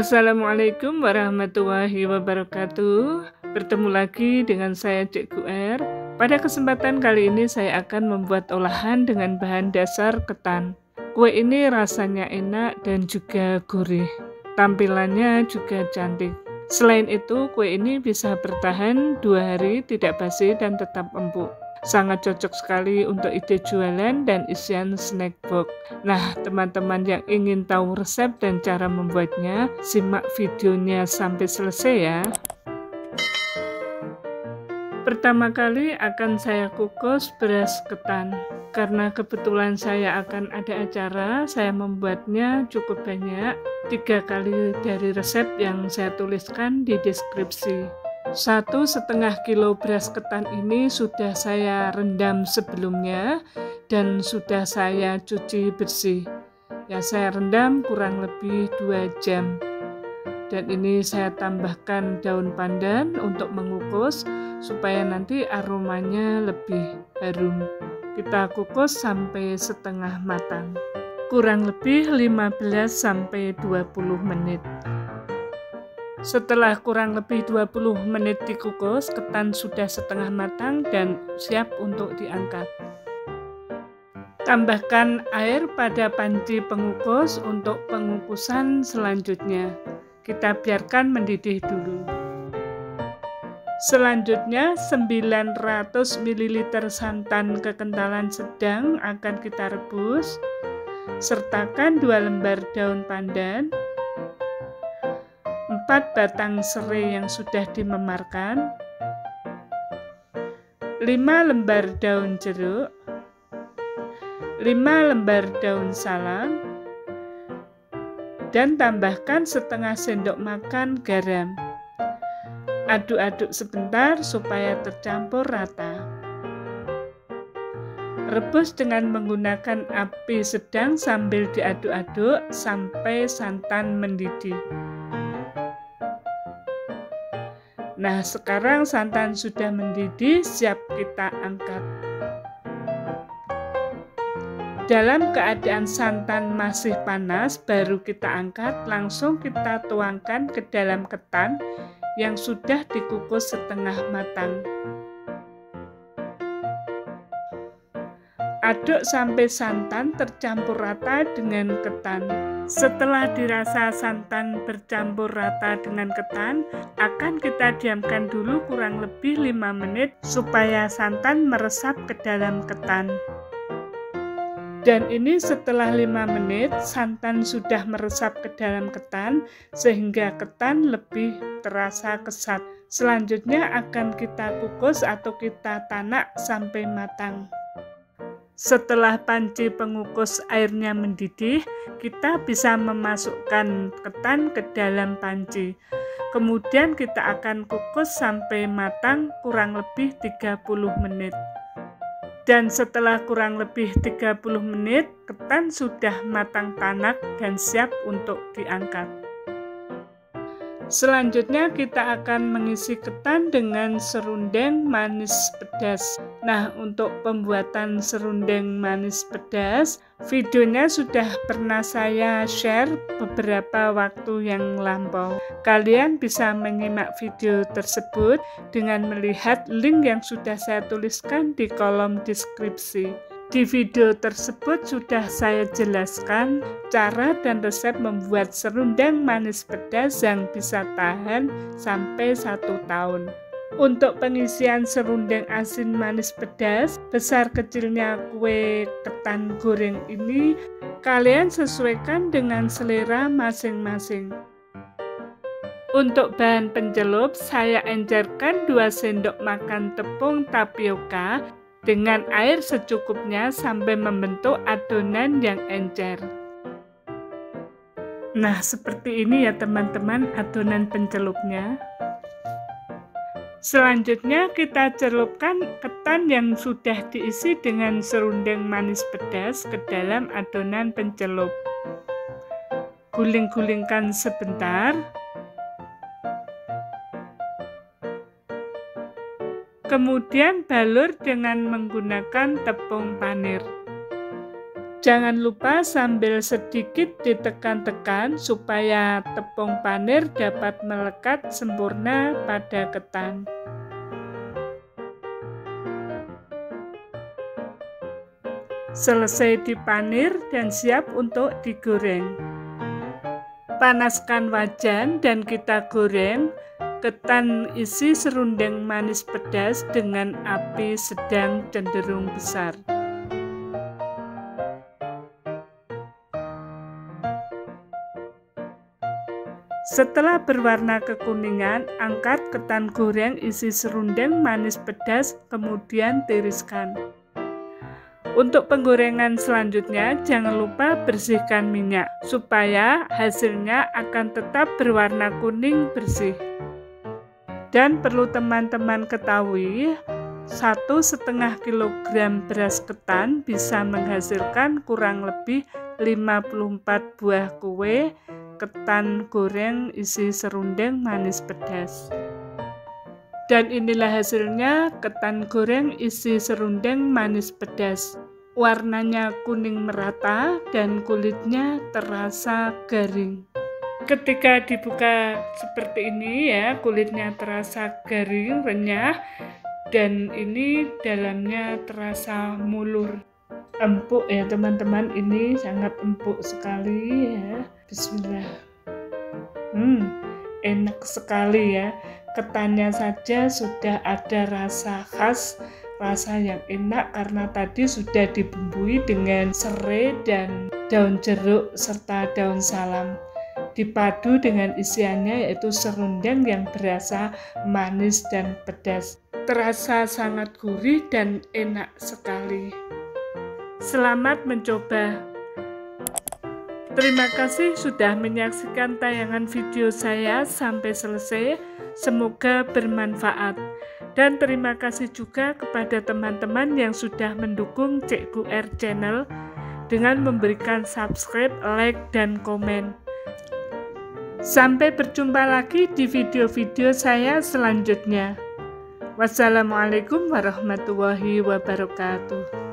Assalamualaikum warahmatullahi wabarakatuh. Bertemu lagi dengan saya CikGu Er. Pada kesempatan kali ini saya akan membuat olahan dengan bahan dasar ketan. Kue ini rasanya enak dan juga gurih. Tampilannya juga cantik. Selain itu, kue ini bisa bertahan 2 hari tidak basi dan tetap empuk. Sangat cocok sekali untuk ide jualan dan isian snack box. Nah, teman-teman yang ingin tahu resep dan cara membuatnya, simak videonya sampai selesai ya. Pertama kali akan saya kukus beras ketan. Karena kebetulan saya akan ada acara, saya membuatnya cukup banyak, 3 kali dari resep yang saya tuliskan di deskripsi. 1,5 kilo beras ketan ini sudah saya rendam sebelumnya dan sudah saya cuci bersih. Ya, saya rendam kurang lebih 2 jam. Dan ini saya tambahkan daun pandan untuk mengukus supaya nanti aromanya lebih harum. Kita kukus sampai setengah matang. Kurang lebih 15 sampai 20 menit. Setelah kurang lebih 20 menit dikukus, ketan sudah setengah matang dan siap untuk diangkat. Tambahkan air pada panci pengukus untuk pengukusan selanjutnya. Kita biarkan mendidih dulu. Selanjutnya 900 ml santan kekentalan sedang akan kita rebus. Sertakan 2 lembar daun pandan, 4 batang serai yang sudah dimemarkan, 5 lembar daun jeruk, 5 lembar daun salam, dan tambahkan setengah sendok makan garam. Aduk-aduk sebentar supaya tercampur rata. Rebus dengan menggunakan api sedang sambil diaduk-aduk sampai santan mendidih. Nah, sekarang santan sudah mendidih, siap kita angkat. Dalam keadaan santan masih panas, baru kita angkat, langsung kita tuangkan ke dalam ketan yang sudah dikukus setengah matang. Aduk sampai santan tercampur rata dengan ketan. Setelah dirasa santan bercampur rata dengan ketan, akan kita diamkan dulu kurang lebih 5 menit supaya santan meresap ke dalam ketan. Dan ini setelah 5 menit, santan sudah meresap ke dalam ketan sehingga ketan lebih terasa kesat. Selanjutnya akan kita kukus atau kita tanak sampai matang. Setelah panci pengukus airnya mendidih, kita bisa memasukkan ketan ke dalam panci. Kemudian kita akan kukus sampai matang kurang lebih 30 menit. Dan setelah kurang lebih 30 menit, ketan sudah matang tanak dan siap untuk diangkat. Selanjutnya kita akan mengisi ketan dengan serundeng manis pedas. Nah, untuk pembuatan serundeng manis pedas, videonya sudah pernah saya share beberapa waktu yang lampau. Kalian bisa menyimak video tersebut dengan melihat link yang sudah saya tuliskan di kolom deskripsi. Di video tersebut sudah saya jelaskan cara dan resep membuat serundeng manis pedas yang bisa tahan sampai 1 tahun. Untuk pengisian serundeng asin manis pedas, besar kecilnya kue ketan goreng ini, kalian sesuaikan dengan selera masing-masing. Untuk bahan pencelup, saya encerkan 2 sendok makan tepung tapioka dengan air secukupnya sampai membentuk adonan yang encer. Nah, seperti ini ya teman-teman adonan pencelupnya. Selanjutnya kita celupkan ketan yang sudah diisi dengan serundeng manis pedas ke dalam adonan pencelup. Guling-gulingkan sebentar. Kemudian balur dengan menggunakan tepung panir. Jangan lupa sambil sedikit ditekan-tekan supaya tepung panir dapat melekat sempurna pada ketan. Selesai dipanir dan siap untuk digoreng. Panaskan wajan dan kita goreng ketan isi serundeng manis pedas dengan api sedang cenderung besar. Setelah berwarna kekuningan, angkat ketan goreng isi serundeng manis pedas, kemudian tiriskan. Untuk penggorengan selanjutnya, jangan lupa bersihkan minyak, supaya hasilnya akan tetap berwarna kuning bersih. Dan perlu teman-teman ketahui, 1,5 kg beras ketan bisa menghasilkan kurang lebih 54 buah kue ketan goreng isi serundeng manis pedas. Dan inilah hasilnya ketan goreng isi serundeng manis pedas. Warnanya kuning merata dan kulitnya terasa garing. Ketika dibuka seperti ini ya, kulitnya terasa garing, renyah, dan ini dalamnya terasa mulur. Empuk ya teman-teman, ini sangat empuk sekali ya. Bismillah. Enak sekali ya. Ketannya saja sudah ada rasa khas, rasa yang enak karena tadi sudah dibumbui dengan serai dan daun jeruk serta daun salam. Dipadu dengan isiannya yaitu serundeng yang berasa manis dan pedas. Terasa sangat gurih dan enak sekali. Selamat mencoba. Terima kasih sudah menyaksikan tayangan video saya sampai selesai. Semoga bermanfaat. Dan terima kasih juga kepada teman-teman yang sudah mendukung CikGu Er Channel dengan memberikan subscribe, like, dan komen. Sampai berjumpa lagi di video-video saya selanjutnya. Wassalamualaikum warahmatullahi wabarakatuh.